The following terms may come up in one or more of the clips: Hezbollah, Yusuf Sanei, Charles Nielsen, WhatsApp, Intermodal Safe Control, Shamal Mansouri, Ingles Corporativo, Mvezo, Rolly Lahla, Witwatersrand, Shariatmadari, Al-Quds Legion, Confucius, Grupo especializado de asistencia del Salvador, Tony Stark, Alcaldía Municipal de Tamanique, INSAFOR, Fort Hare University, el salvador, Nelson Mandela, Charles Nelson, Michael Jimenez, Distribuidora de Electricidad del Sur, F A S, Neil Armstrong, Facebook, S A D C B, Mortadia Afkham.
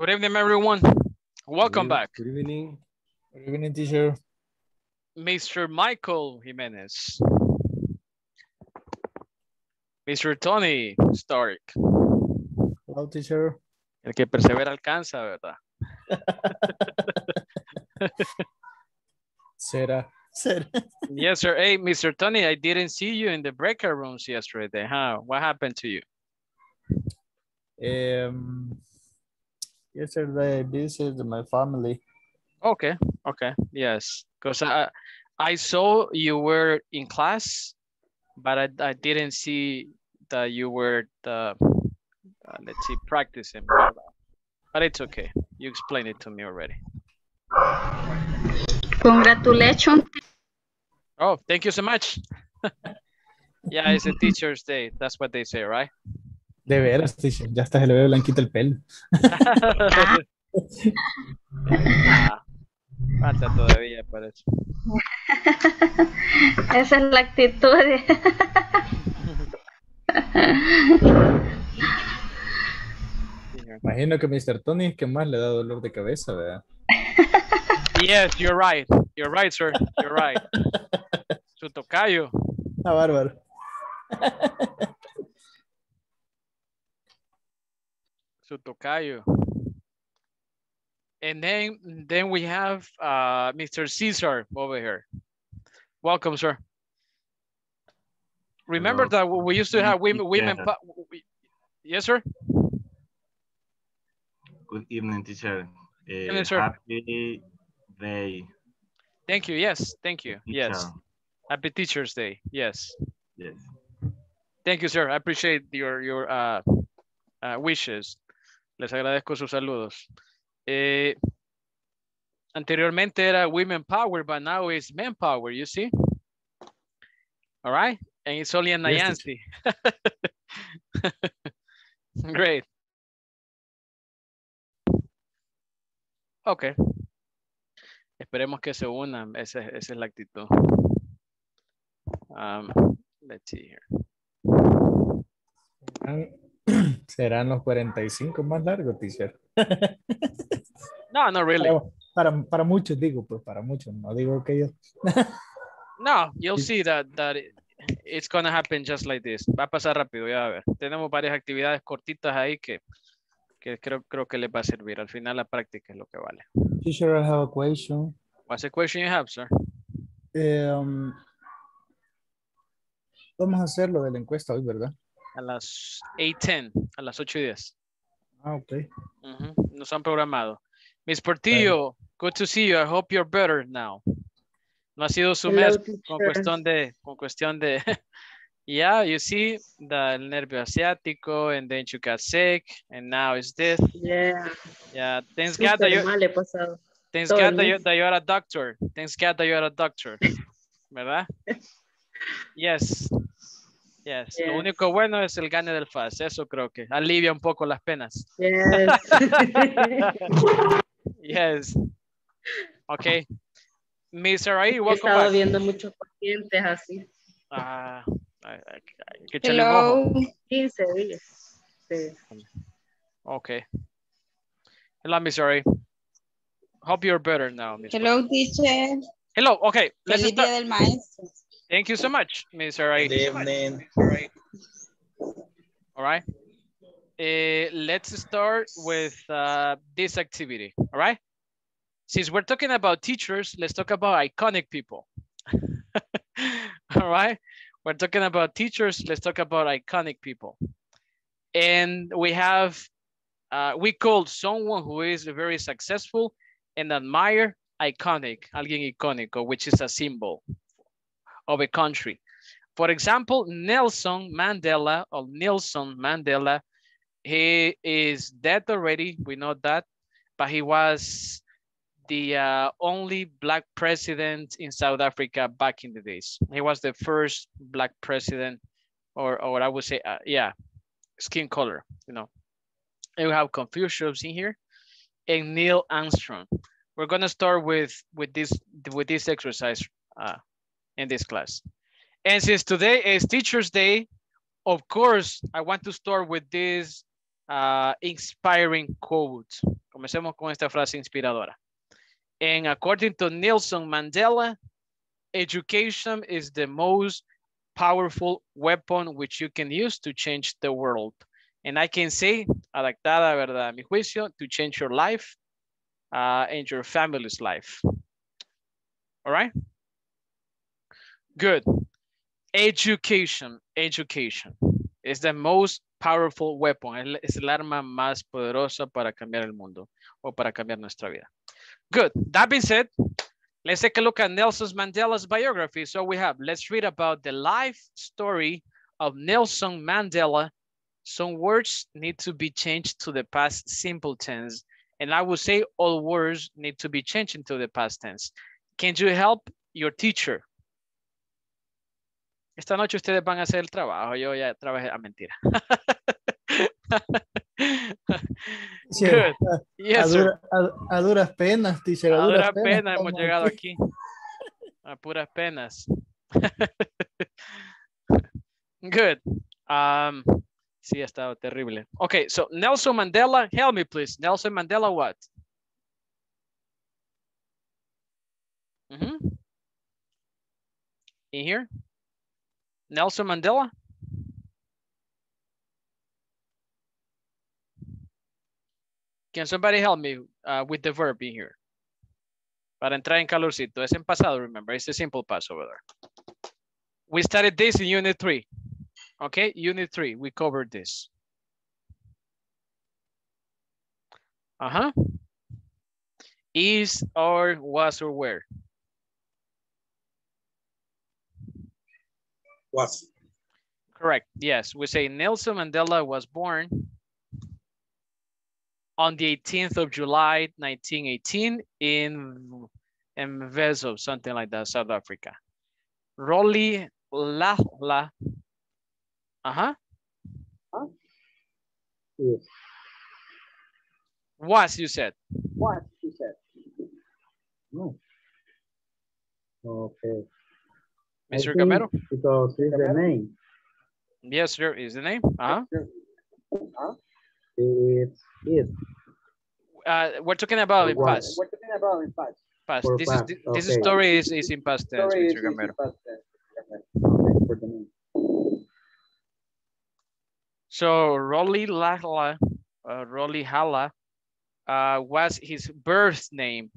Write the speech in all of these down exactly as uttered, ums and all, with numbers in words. Good evening, everyone. Welcome good, back. Good evening. Good evening, teacher. Mister Michael Jimenez. Mister Tony Stark. Hello, teacher. El que persevera alcanza, ¿verdad? Será. Será. Yes, sir. Hey, Mister Tony, I didn't see you in the breakout rooms yesterday, huh? What happened to you? Um, yesterday I visited my family. Okay, okay, yes. Because I, I saw you were in class, but I, I didn't see that you were, the, uh, let's see, practicing. But it's okay. You explained it to me already. Congratulations. Oh, thank you so much. Yeah, it's a teacher's day. That's what they say, right? De veras, teacher. Ya hasta se le ve blanquito el pelo. Ah, falta todavía, parece. Esa es la actitud. Imagino que mister Tony es que más le da dolor de cabeza, ¿verdad? Yes, you're right. You're right, sir. You're right. Su tocayo. Ah, bárbaro. Su tocayo. And then, then we have uh, Mister Cesar over here. Welcome, sir. Remember Hello. that we used to have women... women yeah. Yes, sir? Good evening, teacher. Uh, evening, sir. Happy day. Thank you. Yes. Thank you. Yes. Happy Teacher's Day. Yes. Yes. Thank you, sir. I appreciate your, your uh, uh, wishes. Les agradezco sus saludos. Eh, anteriormente era women power, but now it's men power, you see? All right? And it's only in Nayansi. Yes, great. Okay. Esperemos que se unan. Esa, esa es la actitud. Um, let's see here. Serán, serán los cuarenta y cinco más largos, teacher. No, no really. Para, para, para muchos digo, pues para muchos. No digo que yo. No, you'll see that, that it, it's going to happen just like this. Va a pasar rápido, ya a ver. Tenemos varias actividades cortitas ahí que... que creo, creo que les va a servir. Al final la práctica es lo que vale. Teacher, I have a question. What's the question you have, sir? Um, vamos a hacer lo de la encuesta hoy, ¿verdad? A las eight ten, a las ocho y diez. Ah, ok. Uh-huh. Nos han programado. Miss Portillo, right. Good to see you. I hope you're better now. No ha sido su Hello, mes teacher. con cuestión de... Con cuestión de yeah, you see the nervio asiático, and then you got sick, and now it's this. Yeah. Yeah. Thanks God that you're. Thanks God that, you, that you're a doctor. Thanks God that you're a doctor. ¿Verdad? Yes. Yes. Yeah. Lo único bueno es el gane del F A S. Eso creo que alivia un poco las penas. Yes. Yes. Okay. Miss Sarai, welcome back. He estado viendo muchos pacientes así. Ah. I, I, I can Hello. Okay. Hello, Miss Ari. Hope you're better now. Miz Hello, teacher. Hello. Okay. Let's start. Thank you so much, Miss Ari. Good evening. All right. Uh, let's start with uh, this activity. All right. Since we're talking about teachers, let's talk about iconic people. All right. We're talking about teachers. Let's talk about iconic people. And we have, uh, we called someone who is very successful and admired iconic, alguien icónico, which is a symbol of a country. For example, Nelson Mandela, or Nelson Mandela, he is dead already, we know that, but he was the uh, only Black president in South Africa back in the days. He was the first Black president, or, or I would say, uh, yeah, skin color, you know. And we have Confucius in here, and Neil Armstrong. We're gonna start with, with, this, with this exercise uh, in this class. And since today is Teacher's Day, of course, I want to start with this uh, inspiring quote. Comencemos con esta frase inspiradora. And according to Nelson Mandela, education is the most powerful weapon which you can use to change the world. And I can say, adaptada, ¿verdad? A mi juicio, to change your life uh, and your family's life. All right? Good. Education, education is the most powerful weapon. Es el arma más poderosa para cambiar el mundo o para cambiar nuestra vida. Good. That being said, let's take a look at Nelson Mandela's biography. So we have, let's read about the life story of Nelson Mandela. Some words need to be changed to the past simple tense. And I would say all words need to be changed into the past tense. Can you help your teacher? Esta noche ustedes van a hacer el trabajo. Yo ya trabajé. Ah, mentira. Sí, yes, a, dura, a, a duras penas, teacher. A, a duras penas, penas hemos llegado aquí. A puras penas. Good. Um, sí, ha estado terrible. Okay, so Nelson Mandela, help me please. Nelson Mandela what? Mm-hmm. In here? Nelson Mandela? Can somebody help me uh, with the verb in here? Para entrar en calorcito. Es en pasado, remember. It's a simple past over there. We started this in unit three. Okay, unit three, we covered this. Uh-huh. Is or was or where? Was. Correct, yes. We say Nelson Mandela was born on the eighteenth of July, nineteen eighteen in Mvezo, something like that, South Africa. Rolly Lahla, uh-huh. Huh? Yeah. Was, you said. Was, you said. No. Okay. Mister Gamero? Because it's the name. Yes, sir, is the name. Uh-huh. Uh-huh. It's, it's. Uh, we're talking about in past. We're talking about in past. Past. This, past. Is, this okay. Story is, is in past tense, Mister Gamero. So Rolly Lahla, uh, Rolly Hala uh, was his birth name.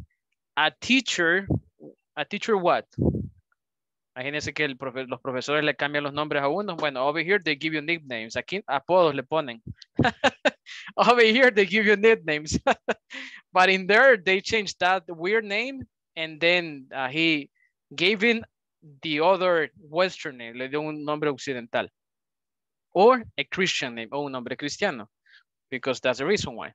A teacher, a teacher what? Imagínense que el profe, los profesores le cambian los nombres a uno. Bueno, over here they give you nicknames. Aquí apodos le ponen. Over here they give you nicknames. But in there they changed that weird name and then uh, he gave him the other Western name. Le dio un nombre occidental. Or a Christian name, o un nombre cristiano. Because that's the reason why.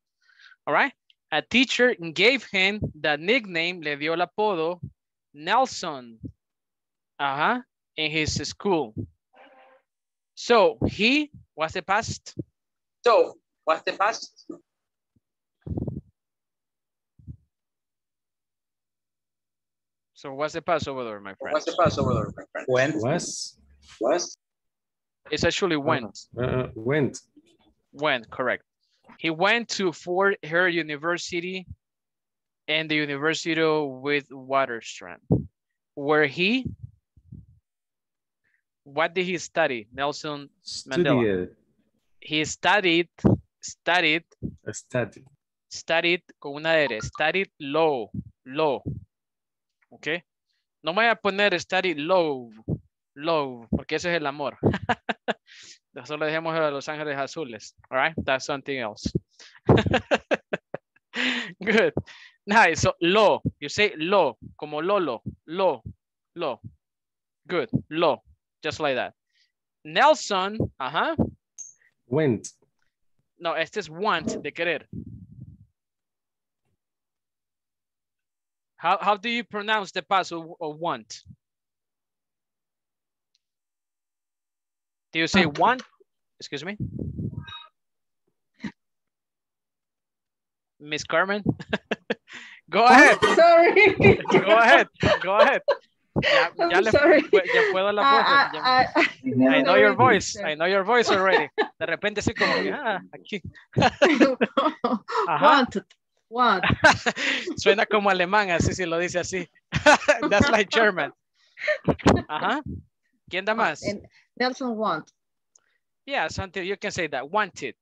All right? A teacher gave him the nickname, le dio el apodo, Nelson. Uh-huh, in his school. So he was the past. So what's the past? So what's the past over there, my friend? What's the past over there, my friend? When was was? It's actually went. Uh, went. Went, correct. He went to Fort Hare University and the University of Witwatersrand, where he. What did he study, Nelson Mandela? Studied. He studied, studied, studied, studied, con una R, studied law, law, okay? No me voy a poner studied love, love, porque eso es el amor. Solo dejemos a los ángeles azules, all right? That's something else. Good, nice, so law, you say law, como lolo, law, law, good, law. Just like that. Nelson, uh-huh. Went. No, este es want, de querer. How, how do you pronounce the past of, of want? Do you say want? Excuse me? Miss Carmen? Go ahead. I'm sorry. Go ahead. Go ahead. Ya, ya, le, ya puedo la voz. I, I, I, I know your voice. I know your voice already. De repente sí como, ah, aquí. Ajá. Want. What? Suena como alemán, así si lo dice así. That's like German. Ajá. ¿Quién da más? And Nelson want. Yes, until you can say that. Wanted.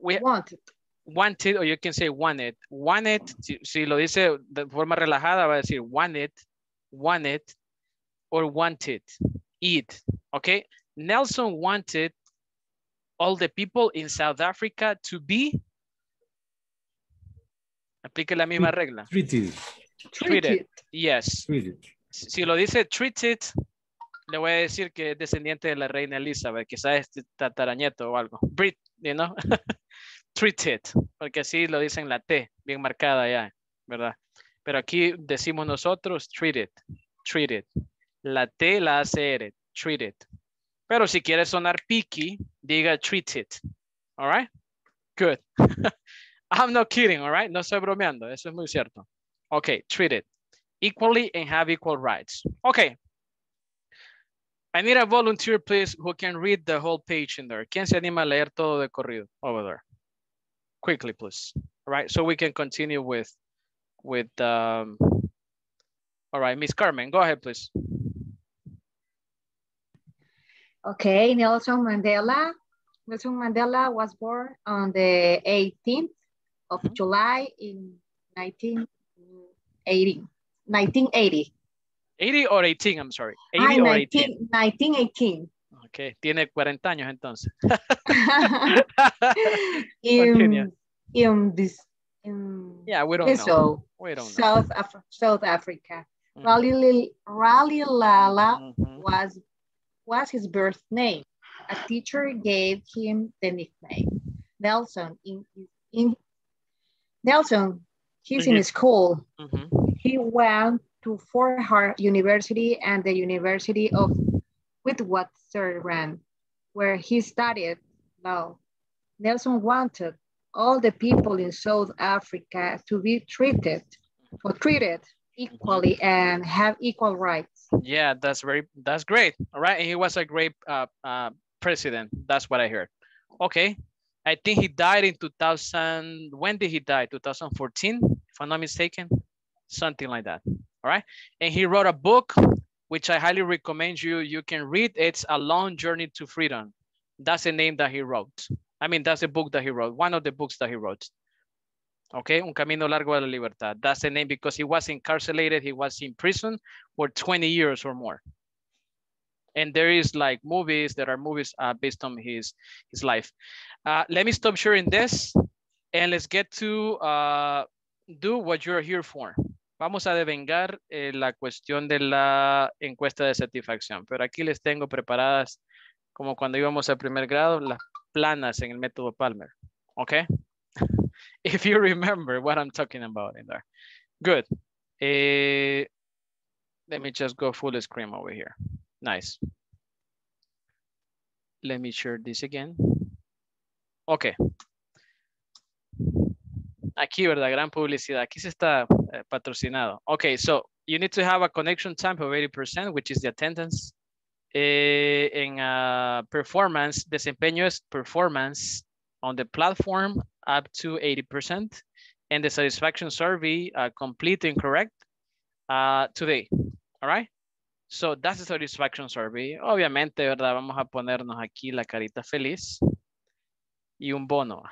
We, wanted. Wanted, or you can say wanted. Wanted, si, si lo dice de forma relajada, va a decir wanted, wanted, or wanted. It. Okay. Nelson wanted all the people in South Africa to be. Aplique la misma regla. Treated. Treated. Treated. Yes. Treated. Si lo dice treated, le voy a decir que es descendiente de la reina Elizabeth, quizás es tatarañeto o algo. Brit, you know? Treated, porque así lo dicen la T, bien marcada ya, ¿verdad? Pero aquí decimos nosotros treated, treated. La T la hace R, treated. Pero si quieres sonar picky, diga treated. All right? Good. I'm not kidding, all right? No estoy bromeando, eso es muy cierto. Okay, treated. Equally and have equal rights. Okay. I need a volunteer, please, who can read the whole page in there. ¿Quién se anima a leer todo de corrido over there? Quickly, please. All right, so we can continue with, with um, all right, Miss Carmen, go ahead, please. Okay, Nelson Mandela. Nelson Mandela was born on the eighteenth of July in nineteen eighty. eighty or eighteen, I'm sorry. eighty Ay, or nineteen, eighteen. nineteen eighteen. Okay, tiene cuarenta años entonces. in, in this, in yeah, we don't know. So, we don't South, know. Af South Africa. Mm-hmm. Raleigh, Raleigh Lala mm-hmm. was, was his birth name. A teacher gave him the nickname. Nelson, in, in, Nelson he's mm-hmm. in school. Mm-hmm. He went to Fort Hare University and the University of Witwatersrand, where he studied law. Nelson wanted all the people in South Africa to be treated or treated equally and have equal rights. Yeah, that's very, that's great. All right, and he was a great uh, uh, president. That's what I heard. Okay, I think he died in two thousand. When did he die? twenty fourteen, if I'm not mistaken, something like that. All right, and he wrote a book, which I highly recommend you, you can read. It's A Long Journey to Freedom. That's the name that he wrote. I mean, that's the book that he wrote, one of the books that he wrote. Okay, Un Camino Largo de la Libertad. That's the name because he was incarcerated, he was in prison for twenty years or more. And there is like movies, there are movies uh, based on his, his life. Uh, let me stop sharing this and let's get to uh, do what you're here for. Vamos a devengar eh, la cuestión de la encuesta de satisfacción, pero aquí les tengo preparadas, como cuando íbamos al primer grado, las planas en el método Palmer, ¿ok? If you remember what I'm talking about in there. Good. Eh, let me just go full screen over here. Nice. Let me share this again. Ok. Aquí, ¿verdad? Gran publicidad. Aquí se está eh, patrocinado. Okay, so you need to have a connection time of eighty percent, which is the attendance. Eh, en uh, performance, desempeño es performance on the platform up to eighty percent. And the satisfaction survey, uh, complete and correct uh, today. All right? So that's the satisfaction survey. Obviamente, ¿verdad? Vamos a ponernos aquí la carita feliz y un bono.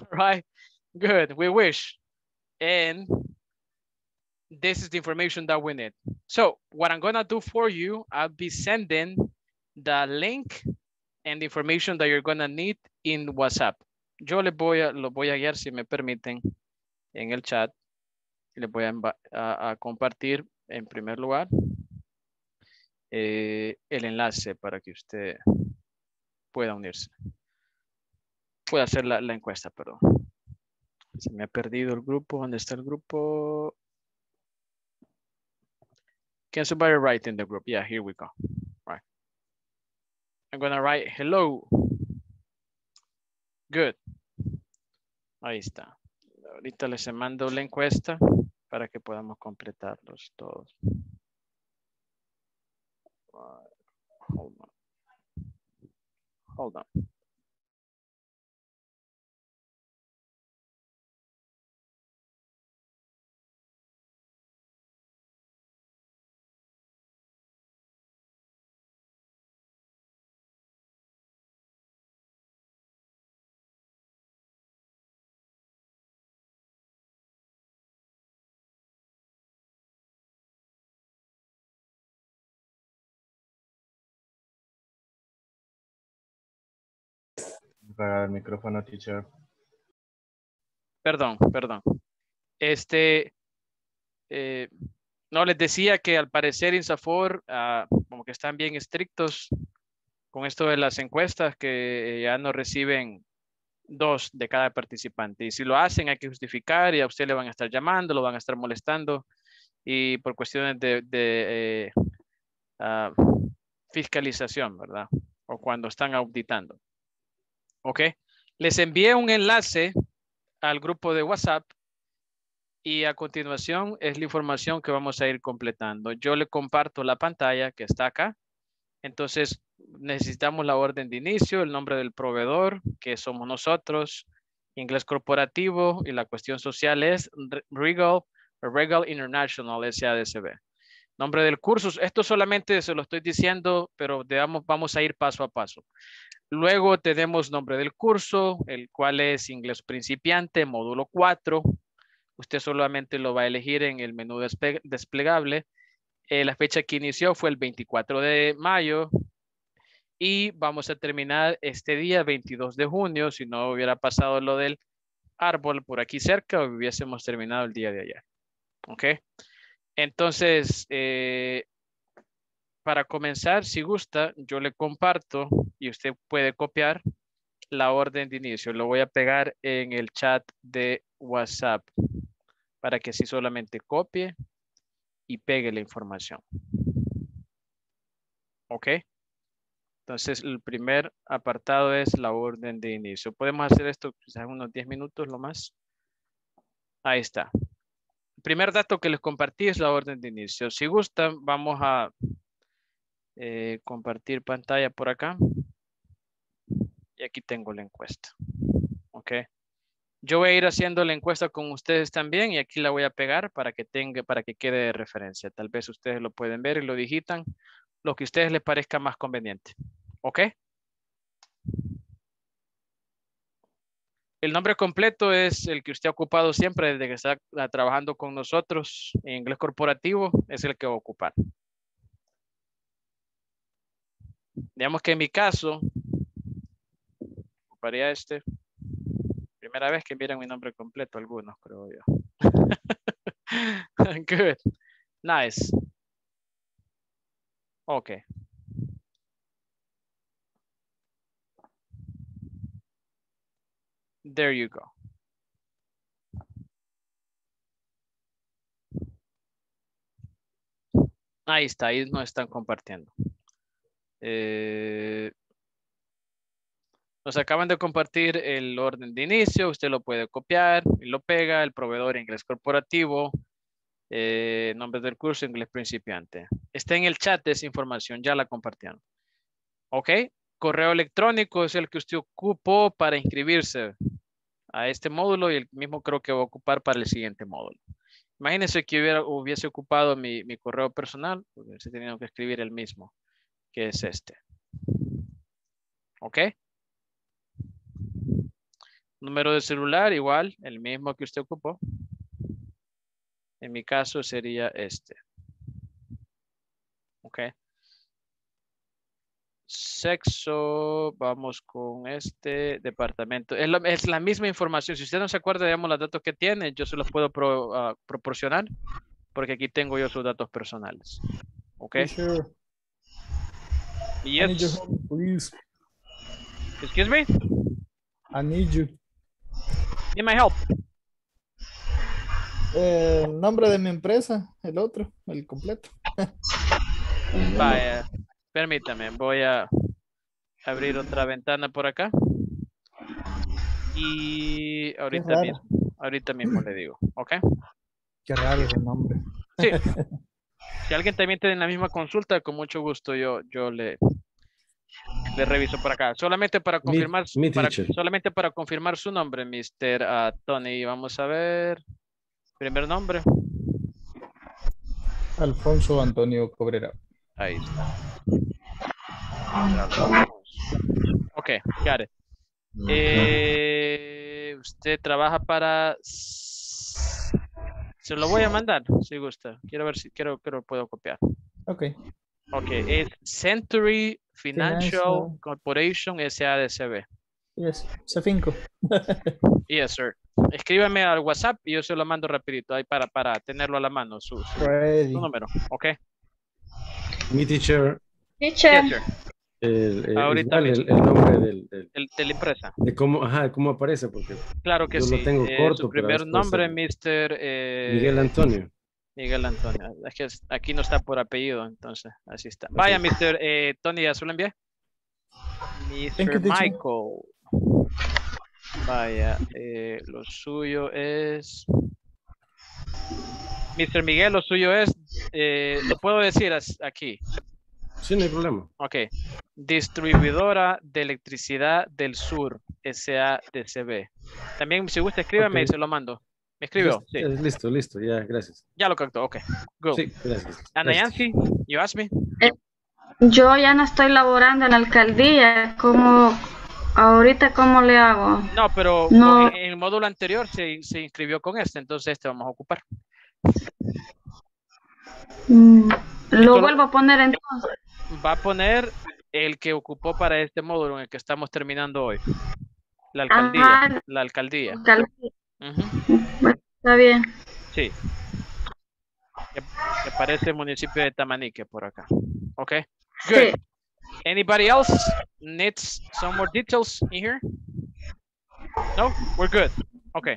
All right, good, we wish. And this is the information that we need. So what I'm gonna do for you, I'll be sending the link and the information that you're gonna need in WhatsApp. Yo les voy a, los voy a guiar, si me permiten, en el chat. Les voy a, a, a compartir en primer lugar eh, el enlace para que usted pueda unirse. Puedo hacer la, la encuesta, perdón. Se me ha perdido el grupo. ¿Dónde está el grupo? Can somebody write in the group? Yeah, here we go. All right. I'm gonna write hello. Good. Ahí está. Ahorita les mando la encuesta para que podamos completarlos todos. Hold on. Hold on. Para el micrófono, teacher. Perdón, perdón. Este, eh, no, les decía que al parecer INSAFOR, uh, como que están bien estrictos con esto de las encuestas, que ya no reciben dos de cada participante. Y si lo hacen, hay que justificar y a usted le van a estar llamando, lo van a estar molestando. Y por cuestiones de, de eh, uh, fiscalización, ¿verdad? O cuando están auditando. Ok. Les envié un enlace al grupo de WhatsApp y a continuación es la información que vamos a ir completando. Yo le comparto la pantalla que está acá. Entonces necesitamos la orden de inicio, el nombre del proveedor, que somos nosotros, Ingles Corporativo, y la cuestión social es Regal, Regal International S A D C B. Nombre del curso, esto solamente se lo estoy diciendo, pero digamos, vamos a ir paso a paso. Luego tenemos nombre del curso, el cual es Inglés Principiante, módulo cuatro. Usted solamente lo va a elegir en el menú desple- desplegable. Eh, la fecha que inició fue el veinticuatro de mayo y vamos a terminar este día veintidós de junio. Si no hubiera pasado lo del árbol por aquí cerca, hubiésemos terminado el día de ayer. Ok. Entonces, eh, para comenzar, si gusta, yo le comparto y usted puede copiar la orden de inicio. Lo voy a pegar en el chat de WhatsApp para que así solamente copie y pegue la información. Ok. Entonces, el primer apartado es la orden de inicio. Podemos hacer esto quizás unos diez minutos lo más. Ahí está. Primer dato que les compartí es la orden de inicio. Si gustan, vamos a eh, compartir pantalla por acá. Y aquí tengo la encuesta. Ok. Yo voy a ir haciendo la encuesta con ustedes también y aquí la voy a pegar para que tenga, para que quede de referencia. Tal vez ustedes lo pueden ver y lo digitan, lo que a ustedes les parezca más conveniente. Ok. El nombre completo es el que usted ha ocupado siempre desde que está trabajando con nosotros en Inglés Corporativo, es el que va a ocupar. Digamos que en mi caso, ocuparía este. Primera vez que miran mi nombre completo, algunos creo yo. Good. Nice. Ok. There you go. Ahí está, ahí nos están compartiendo. Eh, nos acaban de compartir el orden de inicio, usted lo puede copiar, y lo pega, el proveedor Inglés Corporativo, eh, nombre del curso Inglés Principiante. Está en el chat de esa información, ya la compartieron. Ok. Correo electrónico es el que usted ocupó para inscribirse a este módulo y el mismo creo que va a ocupar para el siguiente módulo. Imagínense que hubiera, hubiese ocupado mi, mi correo personal, hubiese tenido que escribir el mismo, que es este. ¿Ok? Número de celular, igual, el mismo que usted ocupó. En mi caso sería este. ¿Ok? Sexo, vamos con este departamento. Es la, es la misma información. Si usted no se acuerda, digamos, los datos que tiene, yo se los puedo pro, uh, proporcionar porque aquí tengo yo sus datos personales. ¿Ok? Sure. Yes. I need your help, please. Excuse me? I need you. Need my help. Eh, nombre de mi empresa, el otro, el completo. Vaya. Permítame, voy a abrir otra ventana por acá. Y ahorita mismo, ahorita mismo le digo, ¿ok? Qué raro el nombre. Sí. Si alguien también tiene la misma consulta, con mucho gusto yo, yo le, le reviso por acá. Solamente para confirmar, mi, mi para, solamente para confirmar su nombre, mister Uh, Tony. Vamos a ver. Primer nombre. Alfonso Antonio Cobrera. Ahí está. Ok, got it. Eh, usted trabaja para... Se lo voy a mandar, si gusta. Quiero ver si quiero, quiero puedo copiar. Ok. Ok, es Century Financial Corporation S A D C B. Yes, C cinco. Yes, sir. Escríbame al WhatsApp y yo se lo mando rapidito ahí para, para tenerlo a la mano, su, su, su número, ¿ok? Mi teacher. Teacher. Yes, sir. El, el, ahorita el, el nombre del, del, el, de la empresa. De cómo, ajá, cómo aparece, porque claro que yo sí. Lo tengo eh, corto. Su primer nombre, mister Eh, Miguel Antonio. Miguel Antonio. Es que aquí no está por apellido, entonces así está. Vaya, okay. mister Eh, Tony, ¿ya se lo envié? mister Michael. Vaya, eh, lo suyo es... mister Miguel, lo suyo es... Eh, lo puedo decir aquí. Sí, no hay problema. Ok. Distribuidora de Electricidad del Sur, S A D C B. También, si gusta, escríbame okay. y se lo mando. ¿Me escribió? Sí. Listo, listo. Ya, gracias. Ya lo captó. Ok. Go. Sí, gracias. Ana Yancy, you ask me. Eh, yo ya no estoy laborando en la alcaldía. ¿Cómo, ahorita cómo le hago? No, pero no. En el módulo anterior se, se inscribió con este. Entonces, este vamos a ocupar. Mm, lo vuelvo a poner entonces. Va a poner el que ocupó para este módulo en el que estamos terminando hoy. La alcaldía. Ajá. La alcaldía. alcaldía. Uh-huh. Está bien. Sí. Que, que parece el municipio de Tamanique por acá. Ok. Good. Sí. Anybody else needs some more details in here? No? We're good. Ok.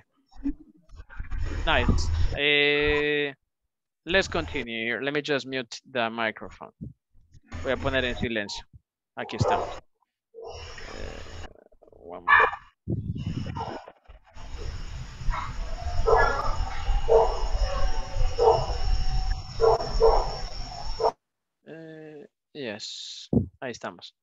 Nice. Eh, let's continue here. Let me just mute the microphone. Voy a poner en silencio. Aquí estamos. Uh, one more. Uh, yes, ahí estamos.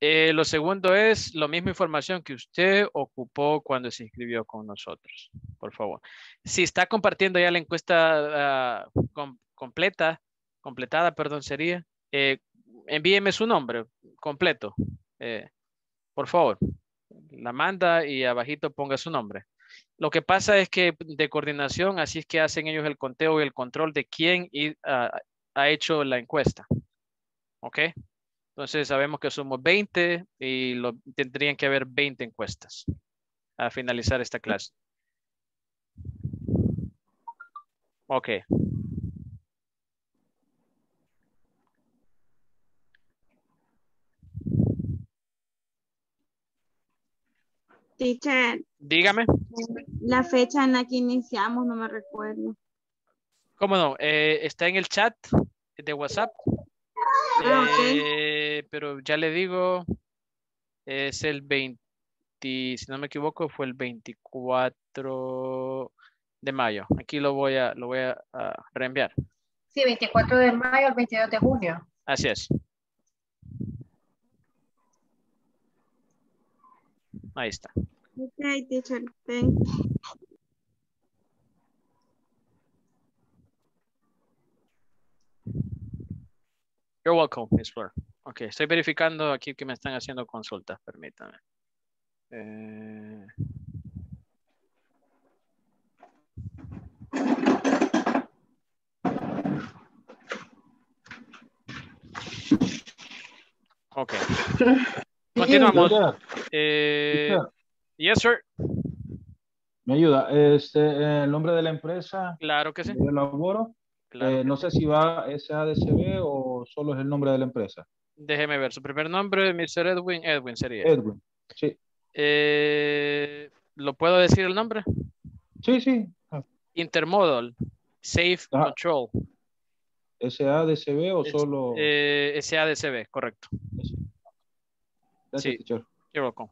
Eh, lo segundo es la misma información que usted ocupó cuando se inscribió con nosotros. Por favor. Si está compartiendo ya la encuesta uh, com completa, completada, perdón, sería. Eh, envíeme su nombre completo, eh, por favor, la manda y abajito ponga su nombre. Lo que pasa es que de coordinación, así es que hacen ellos el conteo y el control de quién y, uh, ha hecho la encuesta, ¿ok? Entonces sabemos que somos veinte y lo, tendrían que haber veinte encuestas a finalizar esta clase. Ok. Teacher, dígame. La fecha en la que iniciamos no me recuerdo. ¿Cómo no? Eh, está en el chat de WhatsApp. Ah, eh, okay. Pero ya le digo, es el veinte, si no me equivoco, fue el veinticuatro de mayo. Aquí lo voy a, lo voy a, a reenviar. Sí, veinticuatro de mayo al veintidós de junio. Así es. Ahí está. Okay, teacher. Thank you. You're welcome, Miss Flor. Ok, estoy verificando aquí que me están haciendo consultas, permítame. Eh... Ok. Continuamos. Eh, yes, sir. Me ayuda. Este, el nombre de la empresa. Claro que sí. Yo elaboro. Claro eh, que no sí. sé si va S A D C B o solo es el nombre de la empresa. Déjeme ver. Su primer nombre, mister Edwin. Edwin sería. Edwin. Sí. Eh, ¿Lo puedo decir el nombre? Sí, sí. Ah. Intermodal Safe ah. Control. S A D C B o es, solo. Eh, S A D C B, correcto. Sí. Gracias, sí, teacher. You're welcome.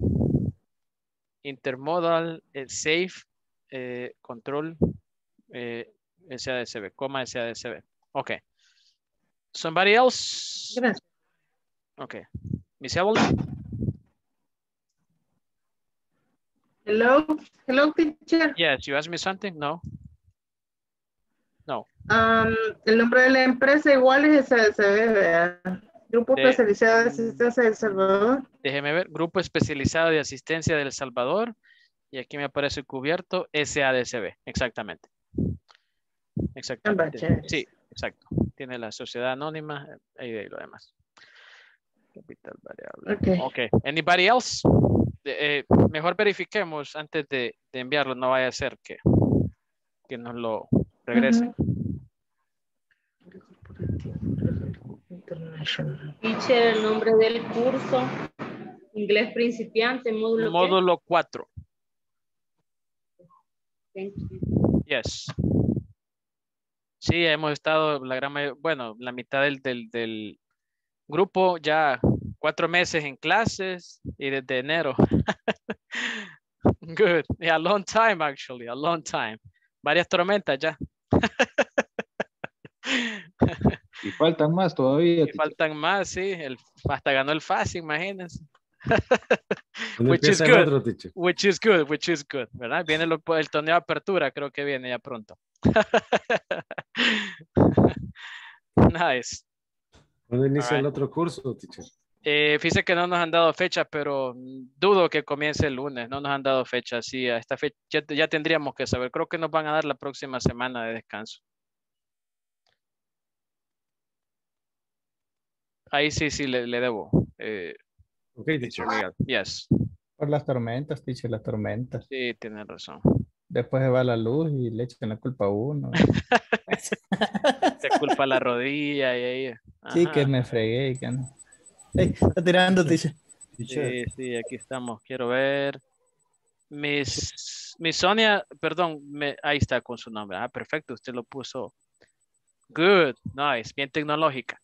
Intermodal eh, Safe eh, Control eh, S A D C B, coma S A D C B. Ok. Somebody else? Gracias. Ok. Miss Evelyn? Hello? Hello, teacher. Yes, you asked me something? No. No. Um, el nombre de la empresa igual es S A D C B, ¿verdad? Grupo de, especializado de asistencia del Salvador. Déjeme ver. Grupo especializado de asistencia del Salvador. Y aquí me aparece cubierto S A D C B. Exactamente. Exactamente. Sí, exacto. Tiene la sociedad anónima y lo demás. Capital variable. Okay. Okay. Anybody else? Eh, mejor verifiquemos antes de, de enviarlo. No vaya a ser que, que nos lo regresen. Teacher, el nombre del curso. Inglés principiante, módulo Módulo ¿qué? cuatro. Thank you. Yes. Sí, hemos estado la gran mayoría, bueno, la mitad del, del, del grupo ya cuatro meses en clases y desde enero. Good. Yeah, a long time actually, a long time. Varias tormentas ya. Y faltan más todavía. Y faltan más, sí. El, hasta ganó el F A S, imagínense. Which is good. Otro, which is good, which is good, ¿verdad? Viene lo, el torneo de apertura, creo que viene ya pronto. Nice. ¿Cuándo inicia el otro curso, teacher? Eh, fíjese que no nos han dado fecha, pero dudo que comience el lunes. No nos han dado fecha. Sí, a esta fecha ya, ya tendríamos que saber. Creo que nos van a dar la próxima semana de descanso. Ahí sí, sí, le, le debo. Eh, ok, teacher. Yes. Por las tormentas, teacher, las tormentas. Sí, tienen razón. Después se va la luz y le echan la culpa a uno. Se culpa la rodilla y ahí. Ajá. Sí, que me fregué. Que no. Hey, está tirando, teacher. Sí, sí, aquí estamos. Quiero ver. Miss, Miss Sonia, perdón, me, ahí está con su nombre. Ah, perfecto, usted lo puso. Good, nice, bien tecnológica.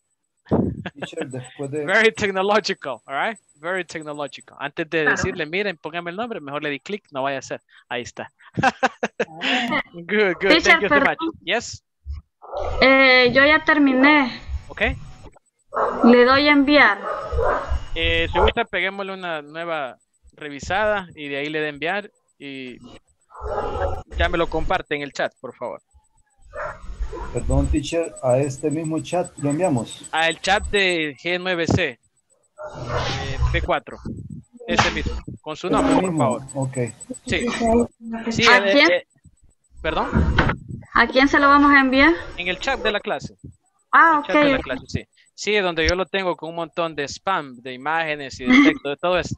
Teacher, después de... Very technological, all right? Very technological. Antes de decirle, miren, póngame el nombre, mejor le di clic, no vaya a ser. Ahí está. Good, good. Teacher, thank you so much. Yes. Eh, yo ya terminé. Ok. Le doy a enviar. Eh, si gusta, peguémosle una nueva revisada y de ahí le de enviar y ya me lo comparte en el chat, por favor. Perdón, teacher, a este mismo chat lo enviamos. Al chat de G nueve C, eh, P cuatro, ese mismo, con su nombre, por mismo? favor. Ok. Sí. Sí, ¿A eh, quién? Eh, ¿Perdón? ¿A quién se lo vamos a enviar? En el chat de la clase. Ah, ok. De la clase, sí. Sí, donde yo lo tengo con un montón de spam, de imágenes y de texto, de todo eso.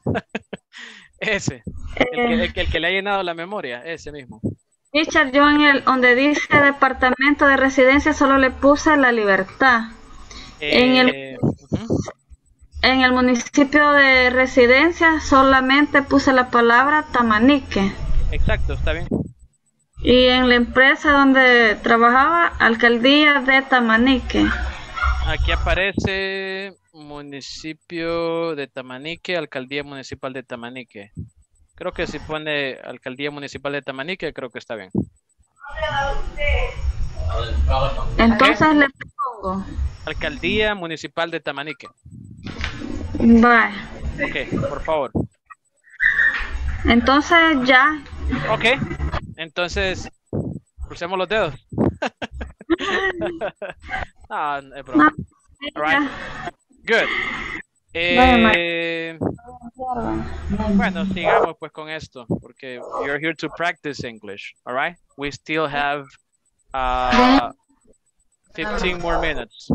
Ese, el que, el, que, el que le ha llenado la memoria, ese mismo. Richard, yo en el donde dice departamento de residencia solo le puse La Libertad. Eh, en, el, uh-huh. en el municipio de residencia solamente puse la palabra Tamanique. Exacto, está bien. Y en la empresa donde trabajaba, Alcaldía de Tamanique. Aquí aparece municipio de Tamanique, Alcaldía Municipal de Tamanique. Creo que si pone Alcaldía Municipal de Tamanique, creo que está bien. Entonces le pongo. Alcaldía Municipal de Tamanique. Vale. Ok, por favor. Entonces ya. Ok, entonces crucemos los dedos. Ah, no, no, no. All right. Good. Eh, bueno, sigamos pues con esto, porque you're here to practice English, all right? We still have uh, fifteen more minutes,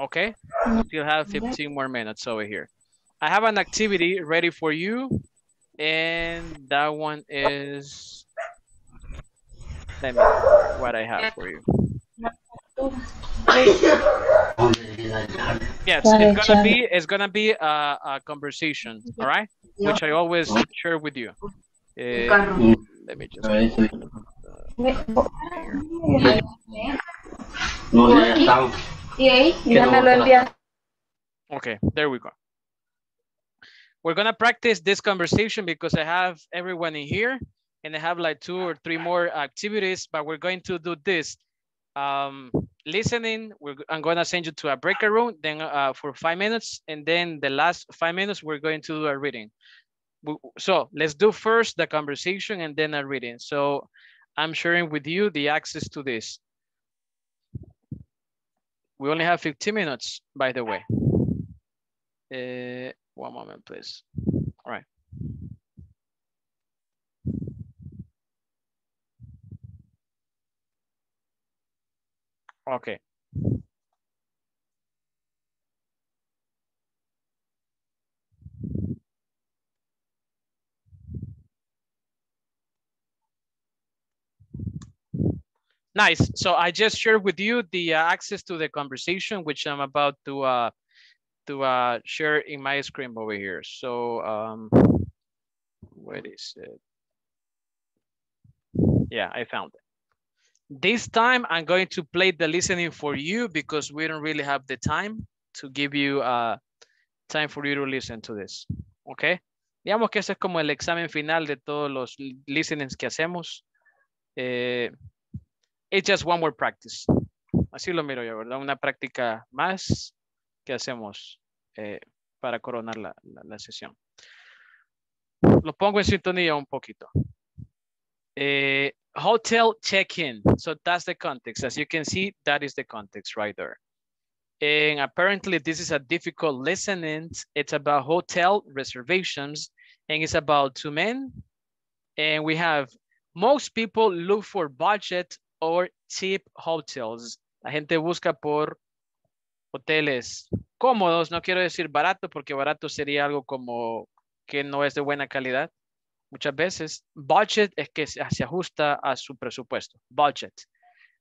okay? We still have fifteen more minutes over here. I have an activity ready for you, and that one is, let me see what I have for you. Yes, it's gonna be it's gonna be a, a conversation, all right? Which I always share with you. Uh, let me just. Okay, there we go. We're gonna practice this conversation because I have everyone in here, and I have like two or three more activities, but we're going to do this. Um, listening, we're, I'm going to send you to a breaker room then uh, for five minutes. And then the last five minutes, we're going to do a reading. So let's do first the conversation and then a reading. So I'm sharing with you the access to this. We only have fifteen minutes, by the way. Uh, one moment, please. All right. Okay. Nice. So I just shared with you the uh, access to the conversation, which I'm about to uh, to uh, share in my screen over here. So um, what is it? Yeah, I found it. This time I'm going to play the listening for you because we don't really have the time to give you uh, time for you to listen to this. Okay. Digamos que ese es como el examen final de todos los listenings que hacemos. Eh, It's just one more practice. Así lo miro yo, ¿verdad? Una práctica más que hacemos eh, para coronar la, la, la sesión. Lo pongo en sintonía un poquito. Eh, hotel check-in. So that's the context. As you can see, that is the context right there. And apparently this is a difficult listening. It's about hotel reservations and it's about two men. And we have, most people look for budget or cheap hotels. La gente busca por hoteles cómodos. No quiero decir barato porque barato sería algo como que no es de buena calidad. Muchas veces budget es que se ajusta a su presupuesto. Budget.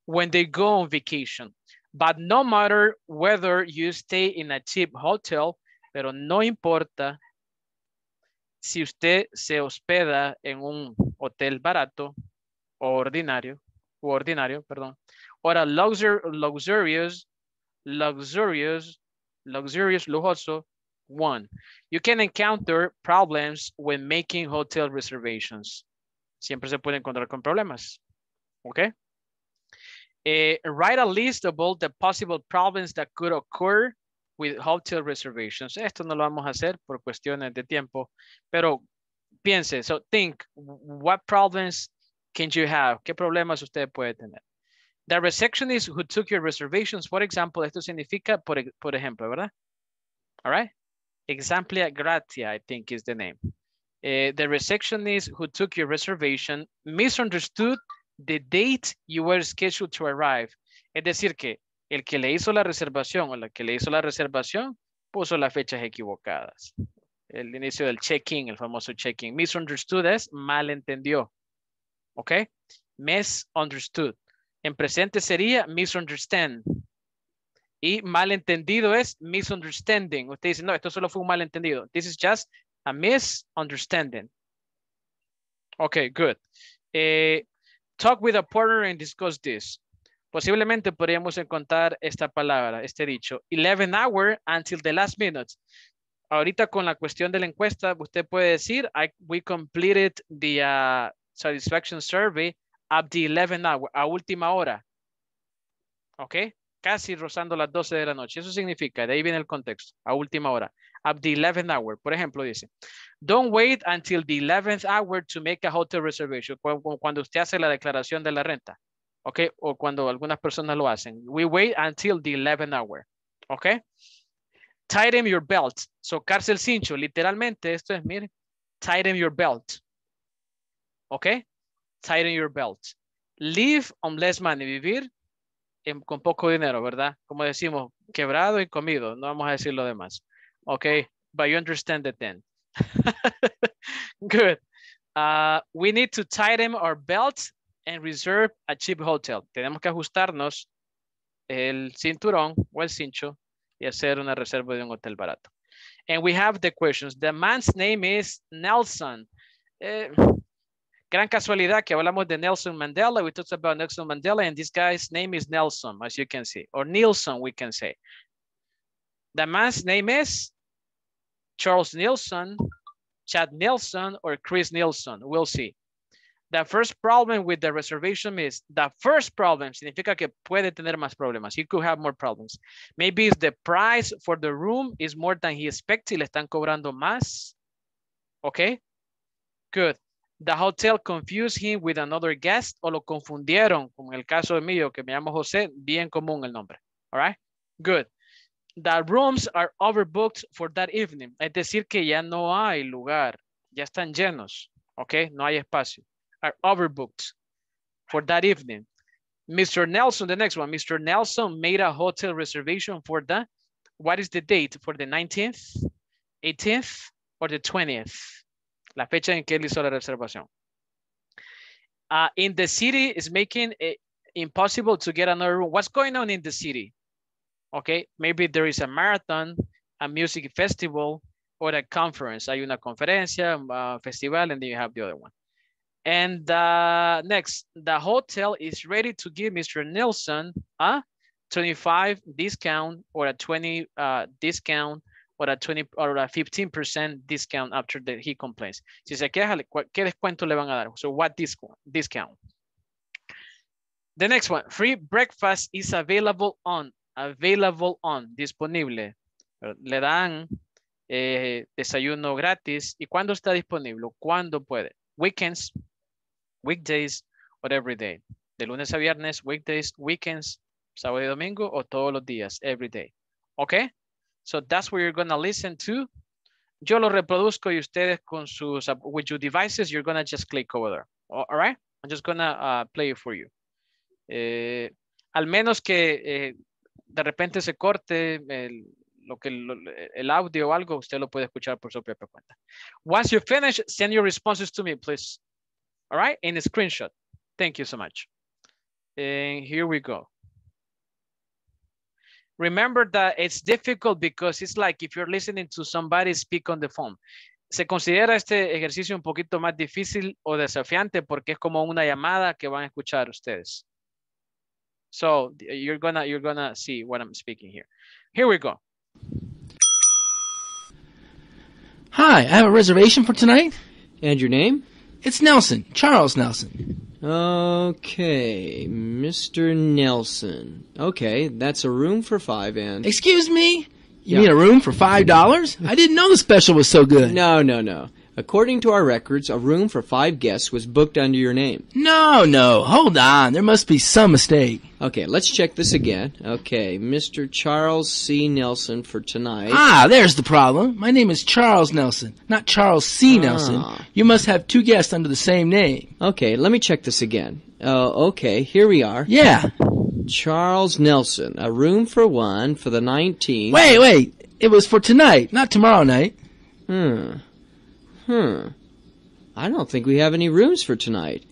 When they go on vacation. But no matter whether you stay in a cheap hotel, pero no importa si usted se hospeda en un hotel barato o ordinario, o ordinario, perdón, or a luxur luxurious, luxurious, luxurious, lujoso one. You can encounter problems when making hotel reservations. Siempre se puede encontrar con problemas, okay? Eh, write a list of all the possible problems that could occur with hotel reservations. Esto no lo vamos a hacer por cuestiones de tiempo, pero piense, so think, what problems can you have? ¿Qué problemas usted puede tener? The receptionist who took your reservations, for example, esto significa, por, por ejemplo, ¿verdad? All right? Exemplia gratia, I think is the name. Uh, the receptionist who took your reservation misunderstood the date you were scheduled to arrive. Es decir que el que le hizo la reservación o la que le hizo la reservación puso las fechas equivocadas. El inicio del check-in, el famoso check-in. Misunderstood es malentendió. ¿Ok? Misunderstood. En presente sería misunderstand. Y malentendido es misunderstanding. Usted dice, no, esto solo fue un malentendido. This is just a misunderstanding. Ok, good. Eh, talk with a partner and discuss this. Posiblemente podríamos encontrar esta palabra, este dicho. eleven hours until the last minute. Ahorita con la cuestión de la encuesta, usted puede decir, I, we completed the... Uh, satisfaction survey at the eleven hour, a última hora. Ok, casi rozando las doce de la noche. Eso significa, de ahí viene el contexto, a última hora. At the eleven hour, por ejemplo, dice, don't wait until the eleventh hour to make a hotel reservation. Cuando usted hace la declaración de la renta. Ok, o cuando algunas personas lo hacen. We wait until the eleventh hour. Ok, tighten your belt. Socarse el cincho, literalmente, esto es, mire, tighten your belt. Okay, tighten your belt. Live on less money, vivir en, con poco dinero, ¿verdad? Como decimos, quebrado y comido, no vamos a decir lo demás. Okay, but you understand it then. Good. Uh, we need to tighten our belt and reserve a cheap hotel. Tenemos que ajustarnos el cinturón o el cincho y hacer una reserva de un hotel barato. And we have the questions. The man's name is Nelson. Eh, Gran casualidad que hablamos de Nelson Mandela. We talked about Nelson Mandela and this guy's name is Nelson, as you can see, or Nielsen, we can say. The man's name is Charles Nielsen, Chad Nielsen, or Chris Nielsen. We'll see. The first problem with the reservation is, the first problem significa que puede tener más problemas. He could have more problems. Maybe it's the price for the room is more than he expects. Y le están cobrando más. Okay, good. The hotel confused him with another guest, o lo confundieron, como en el caso de mío, que me llamo José, bien común el nombre. All right, good. The rooms are overbooked for that evening. Es decir que ya no hay lugar, ya están llenos, ok, no hay espacio. Are overbooked for that evening. Mister Nelson, the next one, Mister Nelson made a hotel reservation for the, what is the date? For the nineteenth, eighteenth, or the twentieth? La fecha en que él hizo la reservación. Uh, in the city is making a, impossible to get another room. What's going on in the city? Okay, maybe there is a marathon, a music festival, or a conference. Hay una conferencia, a festival, and then you have the other one. And uh, next, the hotel is ready to give Mister Nielsen a twenty-five discount or a twenty uh, discount or a twenty or a fifteen percent discount after that he complains. Si se queja, ¿qué descuento le van a dar? So what discount? Discount. The next one, free breakfast is available on. Available on, disponible. Le dan eh, desayuno gratis. ¿Y cuándo está disponible? ¿Cuándo puede? Weekends, weekdays, or every day. De lunes a viernes, weekdays, weekends, sábado y domingo, o todos los días, every day. Okay? So that's what you're going to listen to. Yo lo reproduzco y ustedes con sus, with your devices, you're going to just click over there. All right? I'm just going to uh, play it for you. Eh, al menos que eh, de repente se corte el, lo que, lo, el audio o algo, usted lo puede escuchar por su propia cuenta. Once you finish, send your responses to me, please. All right? In a screenshot. Thank you so much. And here we go. Remember that it's difficult because it's like if you're listening to somebody speak on the phone. Se considera este ejercicio un poquito más difícil o desafiante porque es como una llamada que van a escuchar ustedes. So you're gonna you're gonna see what I'm speaking here. Here we go. Hi, I have a reservation for tonight. And your name? It's Nelson, Charles Nelson. Okay, Mister Nelson. Okay, that's a room for five and... Excuse me? You yeah. mean a room for five dollars? I didn't know the special was so good. No, no, no. According to our records, a room for five guests was booked under your name. No, no. Hold on. There must be some mistake. Okay, let's check this again. Okay, Mister Charles C. Nelson for tonight. Ah, there's the problem. My name is Charles Nelson, not Charles C. Ah. Nelson. You must have two guests under the same name. Okay, let me check this again. Uh, okay, here we are. Yeah. Charles Nelson, a room for one for the nineteenth. Wait, wait. It was for tonight, not tomorrow night. Hmm. Hmm. I don't think we have any rooms for tonight.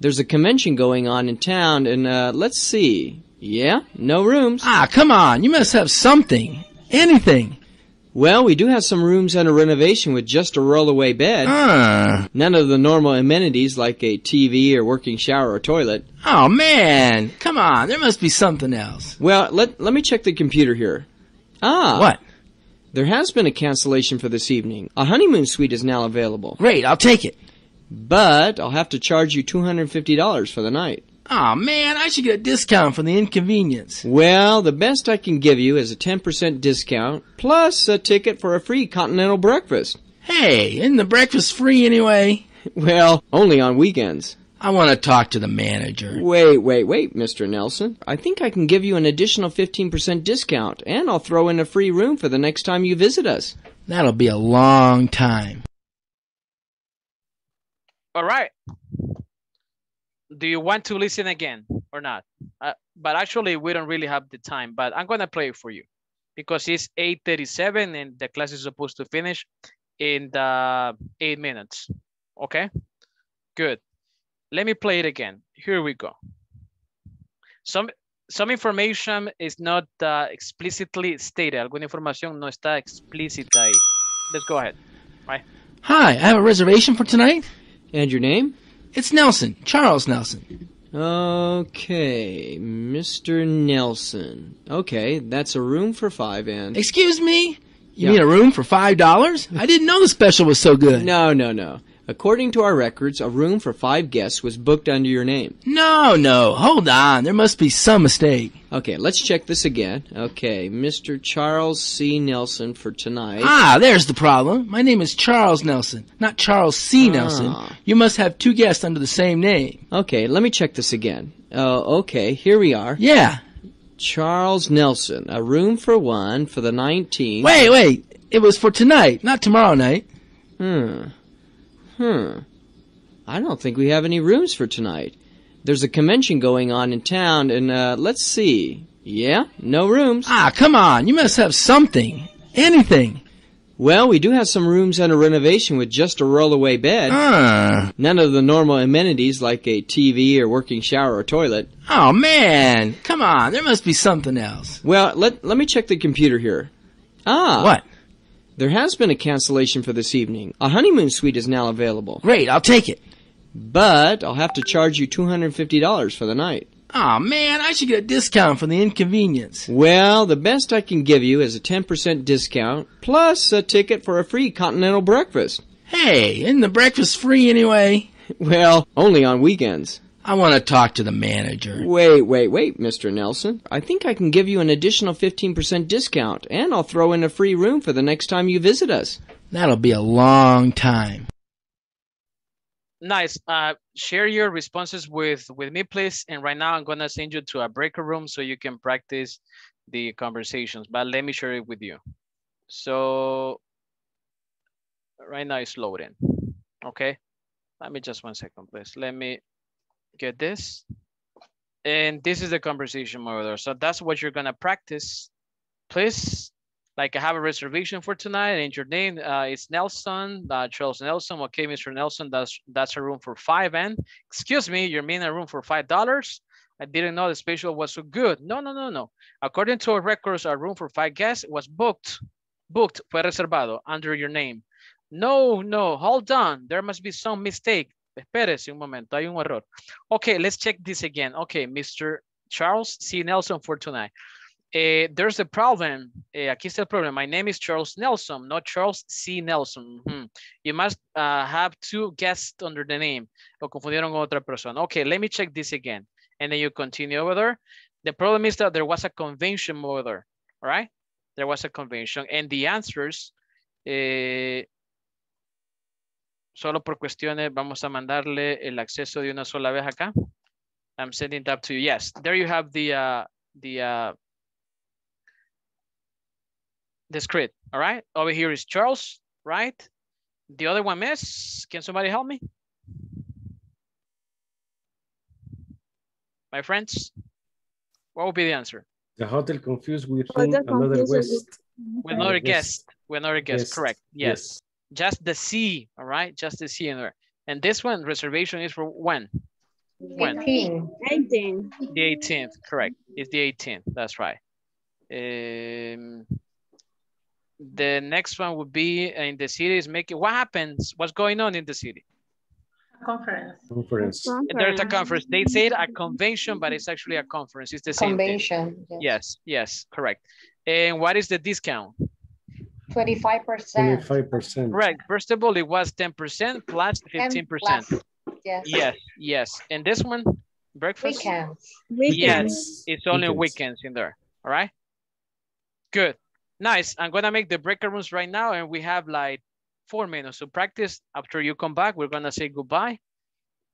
There's a convention going on in town, and uh, let's see. Yeah, no rooms. Ah, come on. You must have something. Anything. Well, we do have some rooms under renovation with just a roll-away bed. Uh. None of the normal amenities like a T V or working shower or toilet. Oh, man. Come on. There must be something else. Well, let, let me check the computer here. Ah. What? There has been a cancellation for this evening. A honeymoon suite is now available. Great, I'll take it. But I'll have to charge you two hundred fifty dollars for the night. Aw, oh, man, I should get a discount for the inconvenience. Well, the best I can give you is a ten percent discount, plus a ticket for a free continental breakfast. Hey, isn't the breakfast free anyway? Well, only on weekends. I want to talk to the manager. Wait, wait, wait, Mister Nelson. I think I can give you an additional fifteen percent discount, and I'll throw in a free room for the next time you visit us. That'll be a long time. All right. Do you want to listen again or not? Uh, but actually, we don't really have the time, but I'm going to play it for you because it's eight thirty-seven, and the class is supposed to finish in the eight minutes. Okay? Good. Let me play it again. Here we go. Some, some information is not uh, explicitly stated. Alguna información no está explícita ahí. Let's go ahead. Right. Hi, I have a reservation for tonight. And your name? It's Nelson, Charles Nelson. Okay, Mister Nelson. Okay, that's a room for five and... Excuse me? You yeah. mean a room for five dollars? I didn't know the special was so good. No, no, no. According to our records, a room for five guests was booked under your name. No, no. Hold on. There must be some mistake. Okay, let's check this again. Okay, Mister Charles C. Nelson for tonight. Ah, there's the problem. My name is Charles Nelson, not Charles C. Ah. Nelson. You must have two guests under the same name. Okay, let me check this again. Uh, okay, here we are. Yeah. Charles Nelson, a room for one for the nineteenth. Wait, wait. It was for tonight, not tomorrow night. Hmm. Hmm. I don't think we have any rooms for tonight. There's a convention going on in town, and uh, let's see. Yeah, no rooms. Ah, come on. You must have something. Anything. Well, we do have some rooms under renovation with just a rollaway bed. Uh. None of the normal amenities like a T V or working shower or toilet. Oh, man. Come on. There must be something else. Well, let, let me check the computer here. Ah. What? There has been a cancellation for this evening. A honeymoon suite is now available. Great. I'll take it. But I'll have to charge you two hundred fifty dollars for the night. Aw, oh, man, I should get a discount for the inconvenience. Well, the best I can give you is a ten percent discount, plus a ticket for a free continental breakfast. Hey, isn't the breakfast free anyway? Well, only on weekends. I want to talk to the manager. Wait, wait, wait, Mister Nelson. I think I can give you an additional fifteen percent discount, and I'll throw in a free room for the next time you visit us. That'll be a long time. Nice. Uh, share your responses with, with me, please. And right now I'm going to send you to a breaker room so you can practice the conversations. But let me share it with you. So right now it's loading. Okay. Let me just one second, please. Let me get this. And this is the conversation model. So that's what you're going to practice. Please, like I have a reservation for tonight and your name uh, is Nelson, uh, Charles Nelson. Okay, Mister Nelson, that's that's a room for five and, excuse me, you're meaning a room for five dollars? I didn't know the special was so good. No, no, no, no. According to our records, our room for five guests was booked, booked, fue reservado, under your name. No, no, hold on. There must be some mistake. Espérese un momento, hay un error. Okay, let's check this again. Okay, Mister Charles C. Nelson for tonight. Uh, there's a problem. Uh, aquí está el problema. My name is Charles Nelson, not Charles C. Nelson. Mm-hmm. You must uh, have two guests under the name. Lo confundieron con otra persona. Okay, let me check this again. And then you continue over there. The problem is that there was a convention over there. All right? There was a convention. And the answers, eh, solo por cuestiones, vamos a mandarle el acceso de una sola vez acá. I'm sending that to you. Yes, there you have the, uh, the, uh, the script, all right? Over here is Charles, right? The other one is, can somebody help me? My friends, what would be the answer? The hotel confused with oh, another guest. With another guest, with another guest, correct, yes. yes. Just the C, all right? Just the C in there. And this one, reservation is for when? When? eighteenth. The eighteenth, correct. It's the eighteenth, that's right. Um, The next one would be in the city is making, what happens? What's going on in the city? A conference. Conference. There's a conference. They said a convention, but it's actually a conference. It's the same convention, thing. Yes. yes, yes, correct. And what is the discount? twenty-five percent. twenty-five percent. Right, first of all, it was ten percent plus fifteen percent. Plus. Yes. yes, yes. And this one, breakfast? Weekends. weekends. Yes, it's only weekends. weekends in there, all right? Good. Nice. I'm going to make the breaker rooms right now, and we have like four minutes to practice. After you come back, we're going to say goodbye.